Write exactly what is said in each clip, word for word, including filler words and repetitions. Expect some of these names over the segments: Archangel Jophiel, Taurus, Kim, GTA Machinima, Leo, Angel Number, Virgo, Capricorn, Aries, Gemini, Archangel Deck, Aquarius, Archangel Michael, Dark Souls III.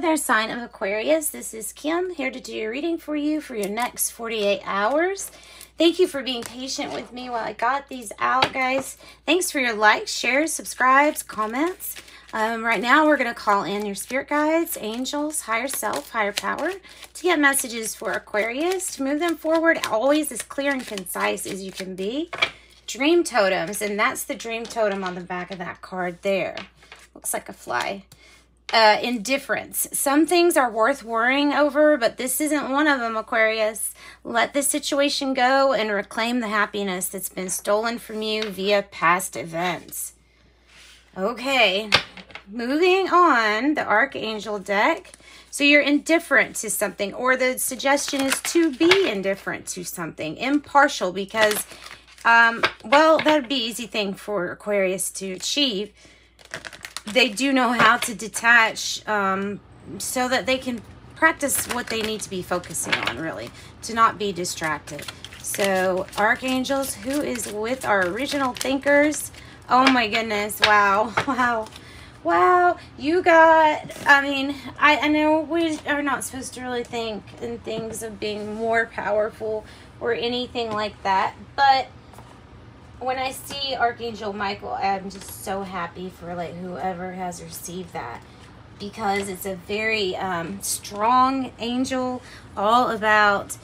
Their sign of Aquarius. This is Kim here to do your reading for you for your next forty-eight hours. Thank you for being patient with me while I got these out, guys. Thanks for your likes, shares, subscribes, comments. Um, right now we're going to call in your spirit guides, angels, higher self, higher power to get messages for Aquarius to move them forward, always as clear and concise as you can be. Dream totems, and that's the dream totem on the back of that card there. Looks like a fly. Uh, indifference. Some things are worth worrying over, but this isn't one of them, Aquarius. Let this situation go and reclaim the happiness that's been stolen from you via past events. Okay, moving on, the Archangel deck. So you're indifferent to something, or the suggestion is to be indifferent to something, impartial, because, um, well, that'd be an easy thing for Aquarius to achieve. They do know how to detach um, so that they can practice what they need to be focusing on, really, to not be distracted. So, Archangels, who is with our original thinkers? Oh, my goodness. Wow. Wow. Wow. You got, I mean, I, I know we are not supposed to really think in things of being more powerful or anything like that, but when I see Archangel Michael, I'm just so happy for like whoever has received that, because it's a very um, strong angel, all about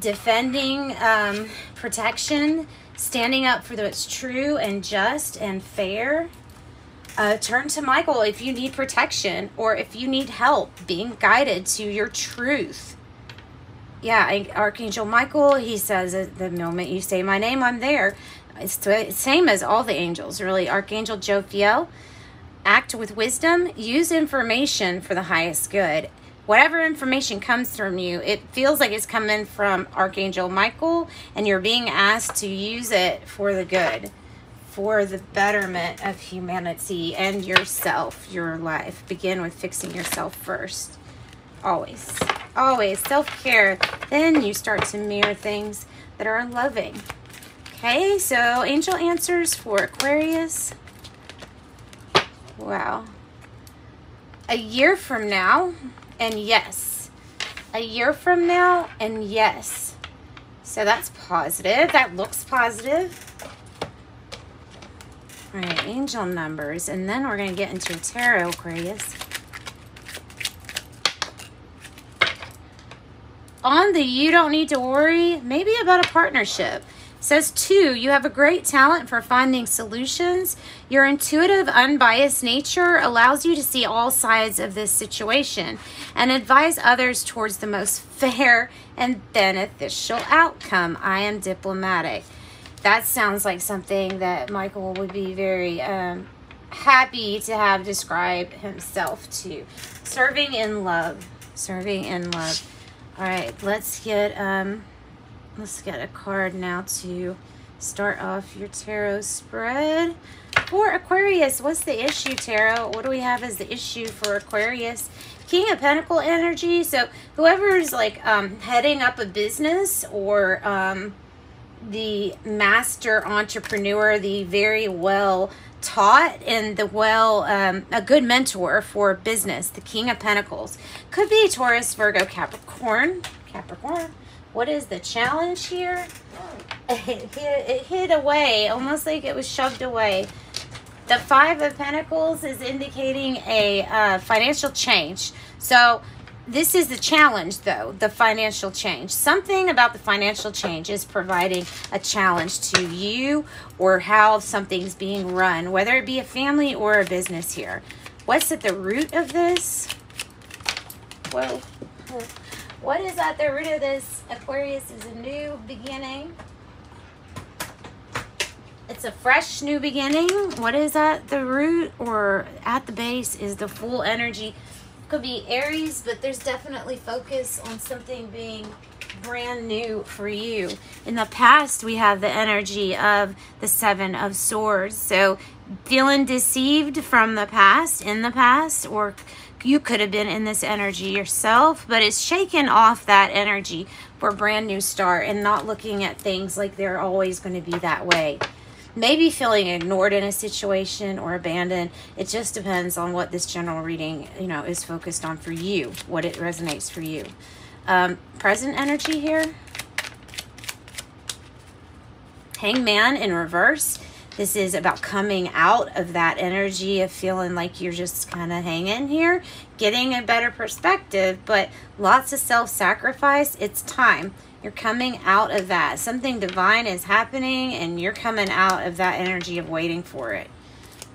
defending, um, protection, standing up for what's true and just and fair. Uh, turn to Michael if you need protection or if you need help being guided to your truth. Yeah, Archangel Michael, he says, the moment you say my name, I'm there. It's the same as all the angels, really. Archangel Jophiel, act with wisdom. Use information for the highest good. Whatever information comes from you, it feels like it's coming from Archangel Michael, and you're being asked to use it for the good, for the betterment of humanity and yourself, your life. Begin with fixing yourself first, always. Always self-care, then you start to mirror things that are loving. Okay, so angel answers for Aquarius. Wow. A year from now, and yes. A year from now, and yes. So that's positive. That looks positive. All right, angel numbers, and then we're going to get into tarot, Aquarius. On the you don't need to worry, maybe about a partnership. It says two, you have a great talent for finding solutions. Your intuitive, unbiased nature allows you to see all sides of this situation and advise others towards the most fair and beneficial outcome. I am diplomatic. That sounds like something that Michael would be very um, happy to have describe himself to. Serving in love, serving in love. All right, let's get um, let's get a card now to start off your tarot spread for Aquarius. What's the issue, tarot? What do we have as the issue for Aquarius? King of Pentacle energy. So whoever's like um, heading up a business or um, the master entrepreneur, the very well taught and the well um, a good mentor for business, the King of Pentacles, could be Taurus, Virgo, Capricorn. Capricorn, what is the challenge here? It, it, it hid away, almost like it was shoved away. The Five of Pentacles is indicating a uh, financial change. So this is the challenge, though, the financial change. Something about the financial change is providing a challenge to you or how something's being run, whether it be a family or a business here. What's at the root of this? Whoa. What is at the root of this? Aquarius is a new beginning. It's a fresh new beginning. What is at the root or at the base is the full energy. Could be Aries, but there's definitely focus on something being brand new for you. In the past, we have the energy of the Seven of Swords. So feeling deceived from the past, in the past, or you could have been in this energy yourself, but it's shaken off that energy for a brand new start and not looking at things like they're always going to be that way. maybe feeling ignored in a situation or abandoned. It just depends on what this general reading, you know, is focused on for you, what it resonates for you. Um, present energy here. Hangman in reverse. This is about coming out of that energy of feeling like you're just kind of hanging here, getting a better perspective, but lots of self-sacrifice. It's time. You're coming out of that. Something divine is happening, and you're coming out of that energy of waiting for it.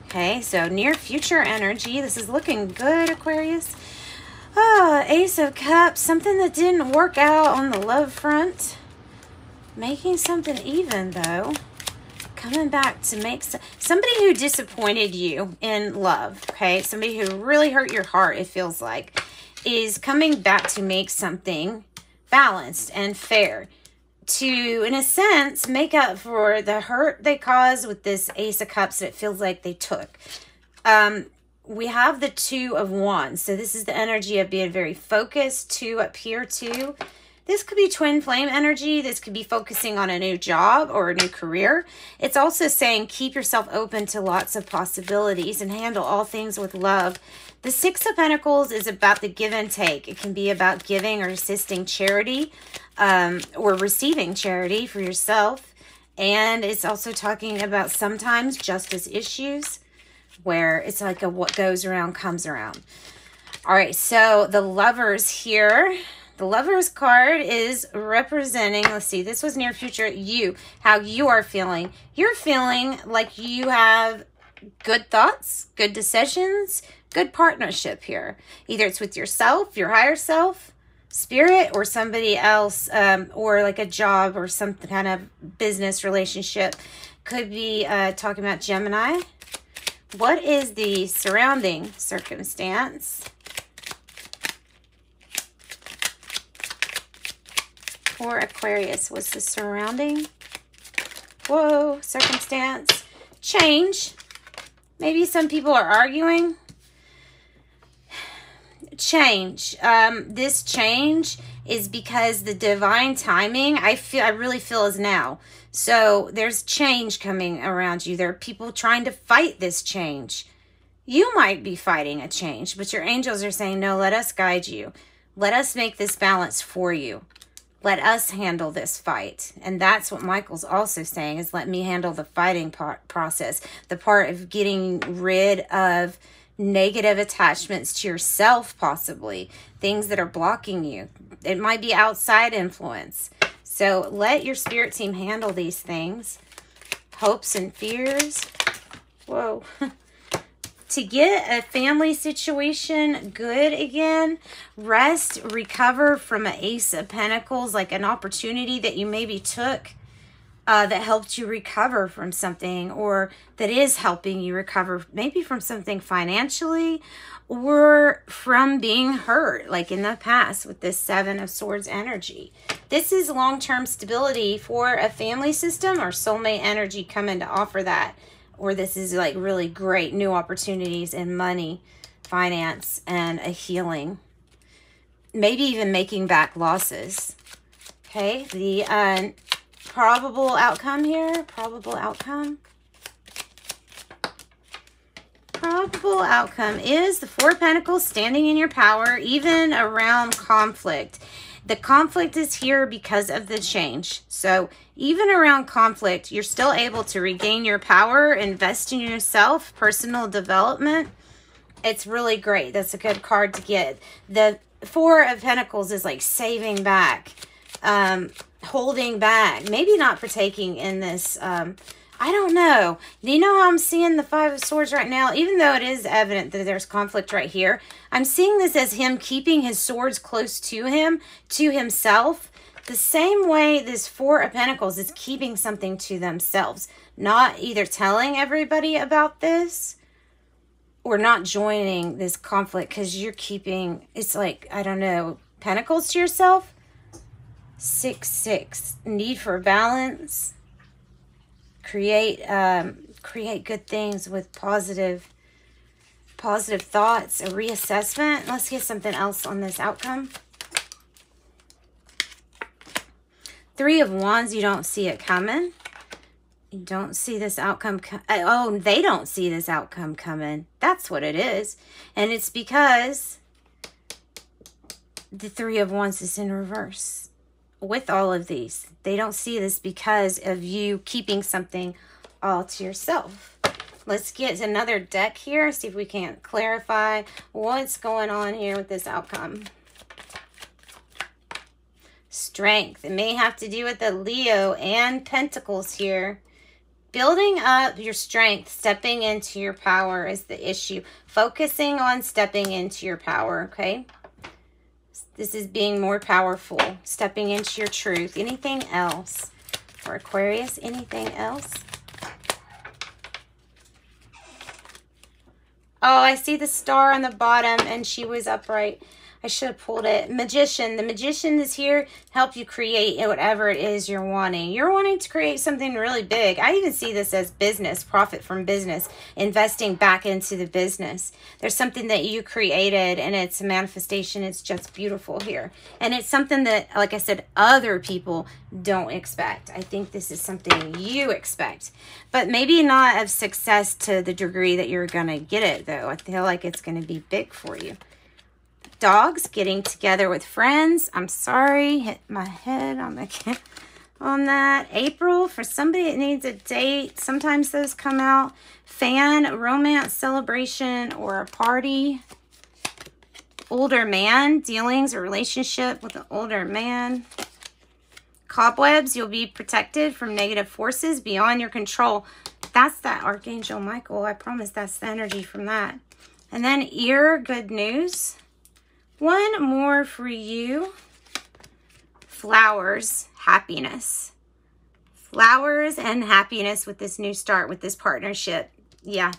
Okay, so near future energy. This is looking good, Aquarius. Oh, Ace of Cups. Something that didn't work out on the love front. Making something even, though. Coming back to make some, somebody who disappointed you in love, okay? Somebody who really hurt your heart, it feels like, is coming back to make something balanced and fair to, in a sense, make up for the hurt they caused with this Ace of Cups that it feels like they took. Um, we have the Two of Wands. So this is the energy of being very focused, two up here, too. This could be twin flame energy. This could be focusing on a new job or a new career. It's also saying keep yourself open to lots of possibilities and handle all things with love. The Six of Pentacles is about the give and take. It can be about giving or assisting charity um, or receiving charity for yourself. And it's also talking about sometimes justice issues where it's like a what goes around comes around. All right, so the Lovers here. The Lovers card is representing, let's see, this was near future, you, how you are feeling. You're feeling like you have good thoughts, good decisions, good partnership here. Either it's with yourself, your higher self, spirit, or somebody else, um, or like a job or some kind of business relationship. Could be uh, talking about Gemini. What is the surrounding circumstance? For Aquarius, what's the surrounding? Whoa, circumstance, change. Maybe some people are arguing. Change. Um, this change is because the divine timing, I feel, I really feel is now. So there's change coming around you. There are people trying to fight this change. You might be fighting a change, but your angels are saying, no, let us guide you. Let us make this balance for you. Let us handle this fight. And that's what Michael's also saying is let me handle the fighting part, process, the part of getting rid of negative attachments to yourself, possibly, things that are blocking you. It might be outside influence. So let your spirit team handle these things, hopes and fears. Whoa. To get a family situation good again, rest, recover from an Ace of Pentacles, like an opportunity that you maybe took uh, that helped you recover from something or that is helping you recover maybe from something financially or from being hurt, like in the past with this Seven of Swords energy. This is long-term stability for a family system or soulmate energy coming to offer that. Or this is like really great new opportunities in money, finance, and a healing. Maybe even making back losses. Okay, the uh, probable outcome here, probable outcome. Probable outcome is the Four of Pentacles standing in your power, even around conflict. The conflict is here because of the change. So even around conflict, you're still able to regain your power, invest in yourself, personal development. It's really great. That's a good card to get. The Four of Pentacles is like saving back, um, holding back, maybe not partaking in this. Um, I don't know. You know how I'm seeing the Five of Swords right now? Even though it is evident that there's conflict right here, I'm seeing this as him keeping his swords close to him, to himself. The same way this Four of Pentacles is keeping something to themselves. Not either telling everybody about this or not joining this conflict because you're keeping, it's like, I don't know, Pentacles to yourself? Six, six. Need for balance. Create, um, create good things with positive Positive thoughts, a reassessment. Let's get something else on this outcome. Three of Wands, you don't see it coming. don't see this outcome. Oh, they don't see this outcome coming. That's what it is. And it's because the Three of Wands is in reverse with all of these. They don't see this because of you keeping something all to yourself. Let's get another deck here. See if we can't clarify what's going on here with this outcome. Strength. It may have to do with the Leo and Pentacles here. Building up your strength, stepping into your power is the issue. Focusing on stepping into your power, okay? This is being more powerful. Stepping into your truth. Anything else? For Aquarius, anything else? Oh, I see the star on the bottom, and she was upright. I should have pulled it. Magician. The Magician is here to help you create whatever it is you're wanting. You're wanting to create something really big. I even see this as business, profit from business, investing back into the business. There's something that you created, and it's a manifestation. It's just beautiful here. And it's something that, like I said, other people don't expect. I think this is something you expect. But maybe not of success to the degree that you're going to get it, though. I feel like it's going to be big for you. Dogs getting together with friends. I'm sorry, hit my head on the on that. April, for somebody that needs a date. Sometimes those come out. Fan, romance, celebration, or a party. Older man, dealings or relationship with an older man. Cobwebs, you'll be protected from negative forces beyond your control. That's that Archangel Michael. I promise that's the energy from that. And then ear, good news. One more for you. Flowers, happiness. Flowers and happiness with this new start, with this partnership. Yeah.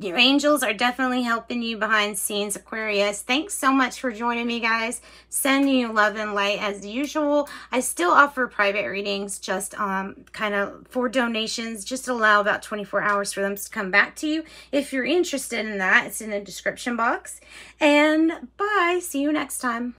Your angels are definitely helping you behind the scenes, Aquarius. Thanks so much for joining me, guys. Sending you love and light as usual. I still offer private readings just um, kind of for donations. Just allow about twenty-four hours for them to come back to you. If you're interested in that, it's in the description box. And bye. See you next time.